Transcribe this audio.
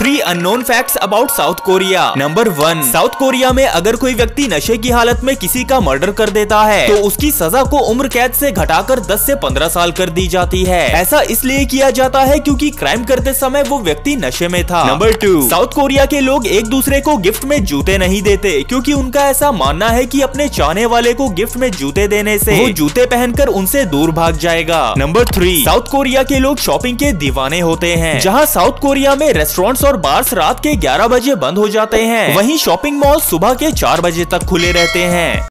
3 unknown facts about South Korea. Number 1, South Korea में अगर कोई व्यक्ति नशे की हालत में किसी का मर्डर कर देता है तो उसकी सजा को उम्र कैद से घटाकर 10 से 15 साल कर दी जाती है। ऐसा इसलिए किया जाता है क्योंकि क्राइम करते समय वो व्यक्ति नशे में था। नंबर 2, साउथ कोरिया के लोग एक दूसरे को गिफ्ट में जूते नहीं देते क्योंकि उनका ऐसा मानना है कि अपने चाहने वाले को गिफ्ट में जूते देने से वो जूते पहनकर उनसे दूर भाग जाएगा। नंबर 3, साउथ कोरिया के लोग शॉपिंग के दीवाने होते हैं। जहाँ साउथ कोरिया में रेस्टोरेंट्स और बार्स रात के 11 बजे बंद हो जाते हैं, वहीं शॉपिंग मॉल सुबह के 4 बजे तक खुले रहते हैं।